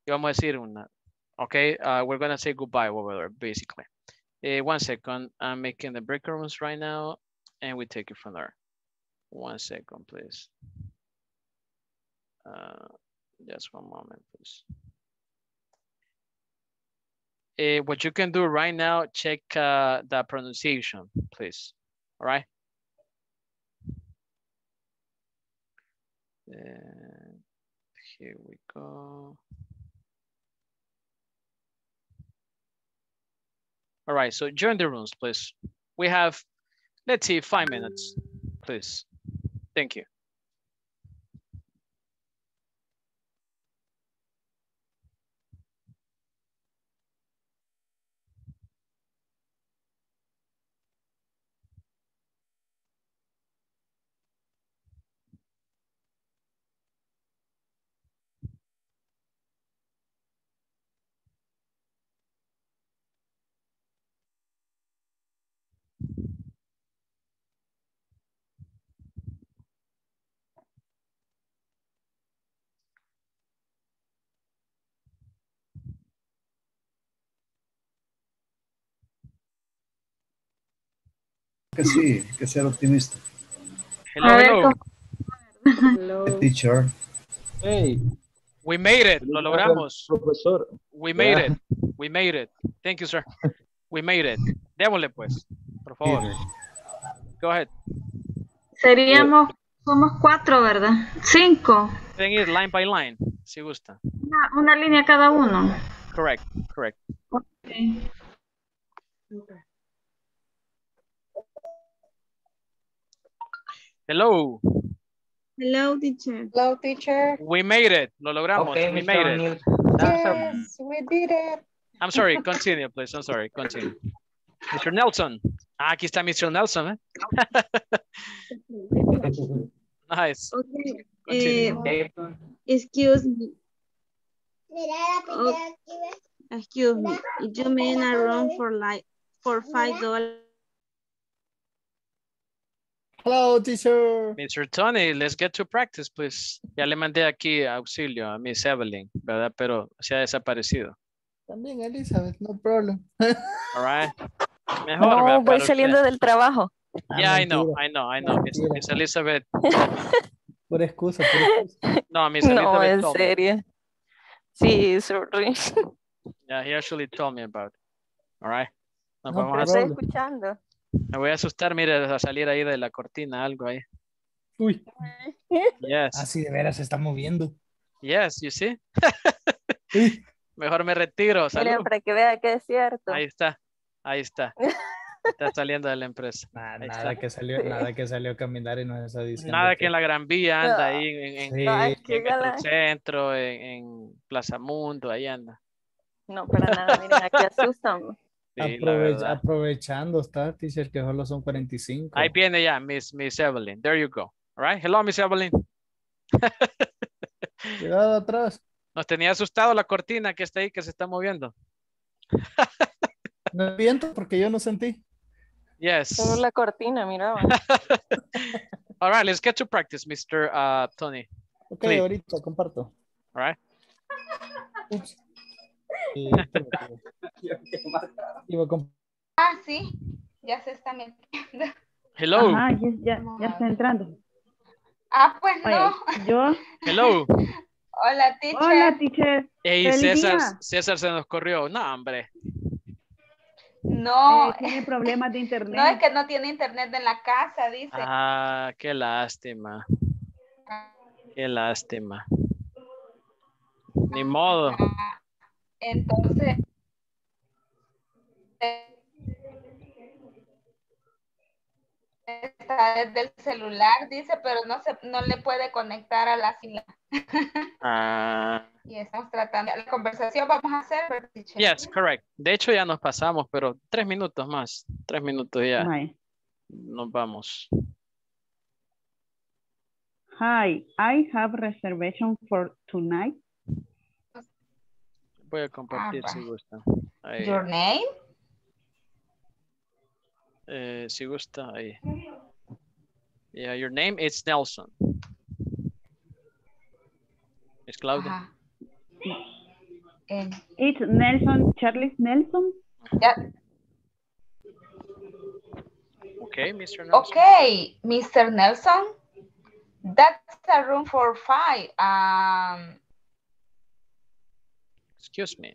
Vamos a decir una. Okay, uh, we're going to say goodbye over there, basically. Uh, one second. I'm making the breaker rooms right now, and we take it from there. One second, please. Uh, just one moment, please. Uh, what you can do right now, check uh, the pronunciation, please. All right. And here we go. All right, so join the rooms, please. We have, let's see, five minutes, please. Thank you. Que sí, que ser optimista. Hello, hello. hello. The teacher. Hey. We made it. Lo logramos. Profesor. We made yeah. it. We made it. Thank you, sir. We made it. Démosle, pues. Por favor. Go ahead. Seríamos Somos cuatro, ¿verdad? Cinco. Pueden ir line by line, si gusta. Una, una línea cada uno. Correct, correct. Okay. Okay. Hello. Hello, teacher. Hello, teacher. We made it. Lo logramos. Okay, we made it. Yes, we did it. I'm sorry. Continue, please. I'm sorry. Continue. mister Nelson. Ah, aquí está mister Nelson. Eh? Nice. Okay. Eh, excuse me. Oh, excuse me. If you men are wrong for like for five dollars. Hello, teacher. mister Tony, let's get to practice, please. Ya le mandé aquí auxilio a Miss Evelyn, ¿verdad? Pero se ha desaparecido. También, Elizabeth, no problem. All right. Mejor, no, voy para saliendo usted del trabajo. Yeah, I know, I know, I know. Miss, Miss Elizabeth. Por excusa, por excusa. No, Miss Elizabeth. No, en told serio. Me. Sí, sorry. Yeah, he actually told me about it. All right. Nos no, vamos a estoy escuchando. Me voy a asustar, mire, a salir ahí de la cortina, algo ahí. Uy. Yes. Así de veras se está moviendo. Yes, you see. Mejor me retiro. Salud. Para que vea que es cierto. Ahí está, ahí está. Está saliendo de la empresa. Nah, nada, que salió, nada que salió a caminar y nos está diciendo. Nada que, que en la Gran Vía anda ahí, en, en, sí, en, en el centro, en, en Plaza Mundo, ahí anda. No, para nada, miren, aquí asustan. Sí, Aprove aprovechando, está, teacher, que solo son cuarenta y cinco. Ahí viene ya, Miss, Miss Evelyn. There you go. All right. Hello, Miss Evelyn. Cuidado atrás. Nos tenía asustado la cortina que está ahí, que se está moviendo. No viento porque yo no sentí. Yes. Solo la cortina, miraba. All right, let's get to practice, mister Uh, Tony. Ok, please. Ahorita comparto. All right. Oops. Ah, sí, ya se está metiendo. Hello. Ah, ya, ya, ya está entrando. Ah, pues no. Oye, yo. Hello. Hola, teacher. Hola, teacher. Hey, César, César se nos corrió. No, hombre. No. Eh, tiene problemas de internet. No, es que no tiene internet en la casa, dice. Ah, qué lástima. Qué lástima. Ni modo. Entonces, está desde el celular, dice, pero no se, no le puede conectar a la fila. Ah. Y estamos tratando la conversación, vamos a hacer. Yes, correct. De hecho, ya nos pasamos, pero tres minutos más, tres minutos ya. Hi. Nos vamos. Hi, I have reservation for tonight. Voy a compartir ah, si gusta. Ahí. Your name? Eh, si gusta, ahí. Yeah, your name is Nelson. Es Claudia. Eh. It's Nelson, Charles Nelson. Yeah. Okay, mister Nelson. Okay, mister Nelson. That's a room for five. Um. Excuse me.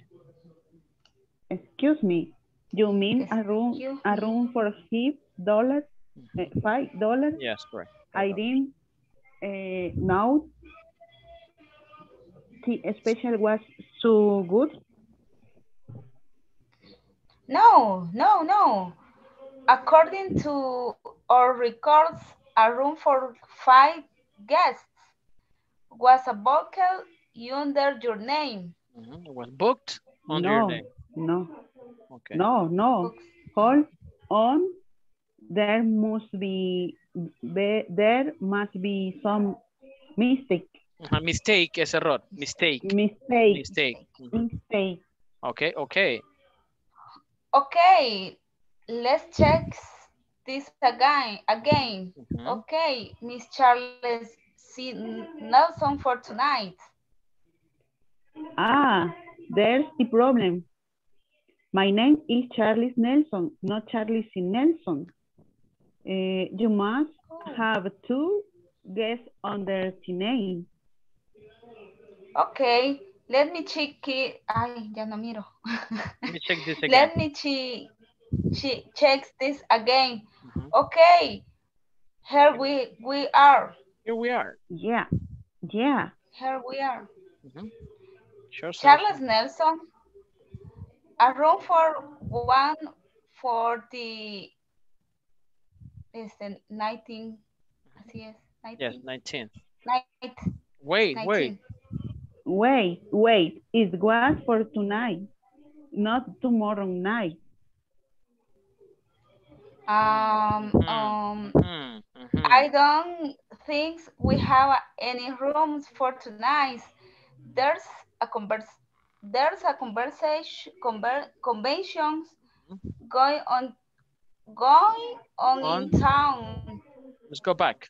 Excuse me. You mean Excuse a room me. a room for five dollars? Five dollars? Yes, correct. I didn't uh, know the special was so good. No, no, no. According to our records, a room for five guests was a booked under your name. Mm-hmm. Was booked under no, your name? No, okay. no, no. Hold on. There must be, be there must be some mistake. A mistake es error. Mistake. Mistake. Mistake. Mm-hmm. Mistake. Okay, okay. Okay, let's check this again. Again. Mm-hmm. Okay, Miss Charles C. Nelson for tonight. Ah, there's the problem. My name is Charles Nelson, not Charles C. Nelson. Uh, you must have two guests under the name. Okay, let me check it. Ay, ya no miro. Let me check this again. Let me che che check this again. Mm-hmm. Okay, here we, we are. Here we are. Yeah. Yeah. Here we are. Mm-hmm. Sure, Charles Nelson, a room for one for the este, nineteen. Así es. nineteen. Yes, nineteen. Night. Wait, nineteen. Wait. Wait, wait. It was for tonight, not tomorrow night. Um, um, mm-hmm. I don't think we have any rooms for tonight. There's a converse, there's a conversation, conver, conventions going on, going on, on in town. Let's go back.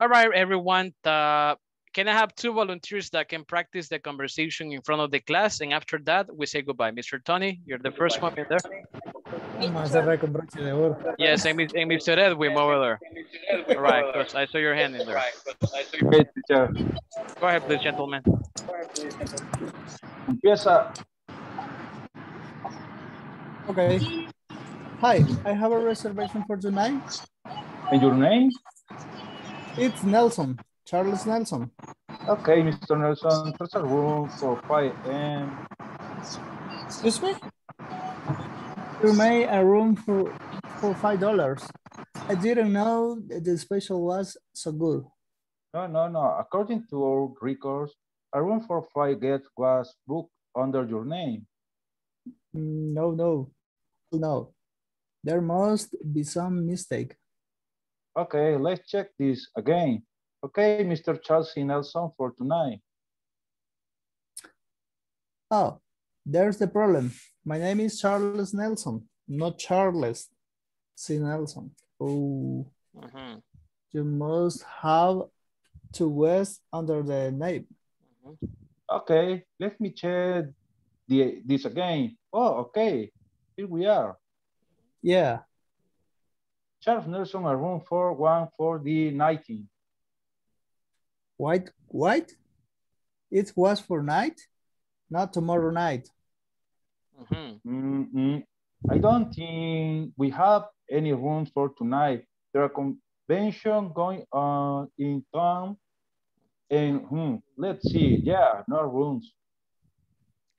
All right, everyone. Uh, can I have two volunteers that can practice the conversation in front of the class? And after that, we say goodbye. Mister Tony, you're the first one in there. Yes, and Mister Edwin over there. All right, because I saw your hand in there. Go ahead, please, gentlemen. Yes, sir. Okay. Hi, I have a reservation for tonight. And your name? It's Nelson, Charles Nelson. Okay, Mister Nelson, there's a room for five A M Excuse me? You made a room for, for five dollars. I didn't know the special was so good. No, no, no. According to our records, a room for five guests was booked under your name. No, no, no. There must be some mistake. Okay, let's check this again. Okay, Mister Charles Nelson for tonight. Oh, there's the problem. My name is Charles Nelson, not Charles C. Nelson. Oh, mm-hmm. You must have two W's under the name. Mm-hmm. Okay, let me check the, this again. Oh, okay, here we are. Yeah. Charles Nelson, a room for one for the nineteen. White, white? It was for night, not tomorrow night. Mm-hmm. Mm-hmm. I don't think we have any rooms for tonight. There are convention going on in town, and hmm, let's see. Yeah, no rooms.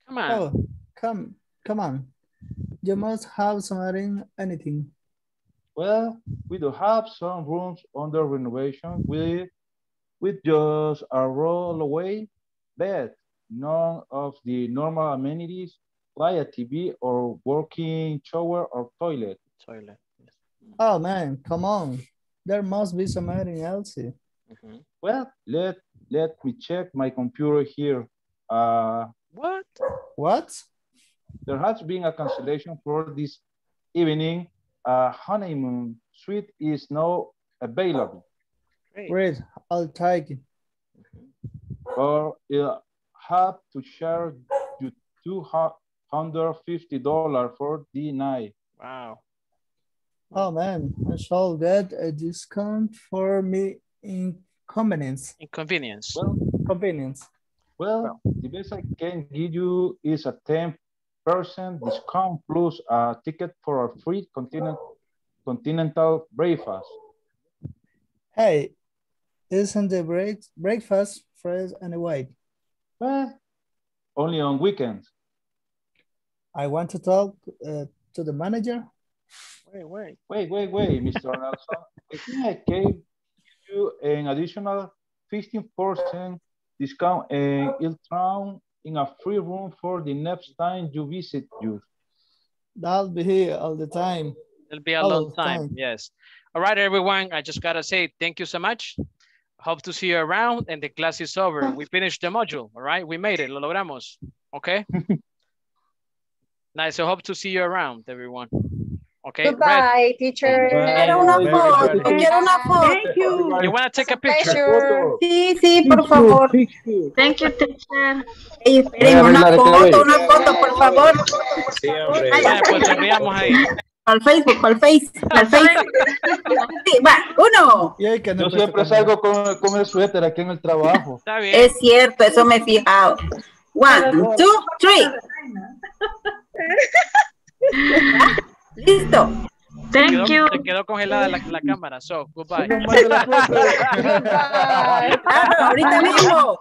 Come on, oh, come, come on. You must have something, anything. Well, we do have some rooms under renovation with, with just a rollaway bed, none of the normal amenities like a T V or working shower or toilet. Toilet. Yes. Oh man, come on. There must be something else. Mm-hmm. Well, let, let me check my computer here. Uh, what? What? There has been a cancellation for this evening. Uh, honeymoon suite is now available. Great, Great. I'll take it. Or you'll have to share you two hundred fifty dollars for the night. Wow. Oh man, I shall get a discount for me inconvenience. Inconvenience. Well, convenience. Well, well, the best I can give you is a ten percent discount plus a ticket for a free continent, continental breakfast. Hey, isn't the break, breakfast fresh and white? Well, only on weekends. I want to talk uh, to the manager. Wait, wait, wait, wait, wait, Mister Nelson. I think I gave you an additional fifteen percent discount and it'll turn in a free room for the next time you visit you. That'll be here all the time. It'll be a all long time. time, yes. All right, everyone, I just gotta say thank you so much. Hope to see you around and the class is over. We finished the module, all right? We made it, lo logramos, okay? Nice, so hope to see you around, everyone. Okay. Goodbye, Red. Teacher. Bye. Quiero una foto. Quiero una foto. Thank you. You want to take a picture? Sí, sí, por favor. Thank you, teacher. Esperen una foto, una foto, por favor. Sí, hombre. Vale, pues enviamos ahí. Al Facebook, al Facebook, al Facebook. Sí, va, uno. Yo siempre salgo con, con el suéter aquí en el trabajo. Está bien. Es cierto, eso me he fijado. One, two, three. Listo. Thank quedó, you. Se quedó congelada la, la cámara. So, goodbye. Ahorita mismo.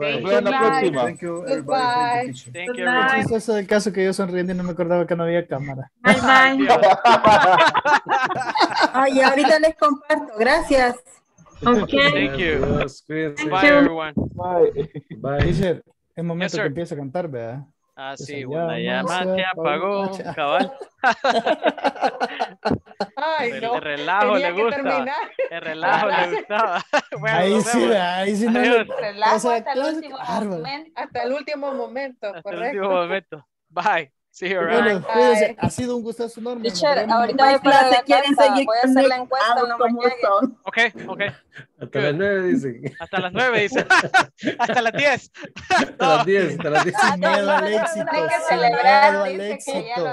Nos vemos la próxima. Thank you, everybody. Thank you. Qué chistoso del caso que yo sonriendo y no me acordaba que no había cámara. Bye, bye. Ay, ahorita les comparto. Gracias. Okay. Thank you. Bye, everyone. Bye. Bye. Dice, el momento que empieza a cantar, ¿verdad? Ah, sí, una llamada se apagó, cabal. Ay, no. El relajo le gusta. El relajo le gustaba. Bueno, ahí sí, ahí sí. No le... Relajo hasta el, último momento, hasta el último momento, hasta correcto. El último momento. Bye. Sí, bueno, fíjense, ha sido un gustazo enorme. Richard, ahorita voy para la encuesta. Voy a hacer la encuesta. No me ok, ok. Hasta good. Las nueve dicen. Hasta las nueve dicen. Hasta las diez. Hasta las diez. Hasta las diez. Sin miedo al éxito. Hay que celebrar. Miedo al éxito.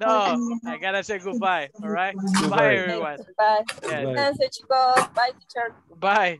No, I gotta say goodbye. All right. Goodbye, everyone. Bye. Bye, chicos. Bye, teacher. Bye.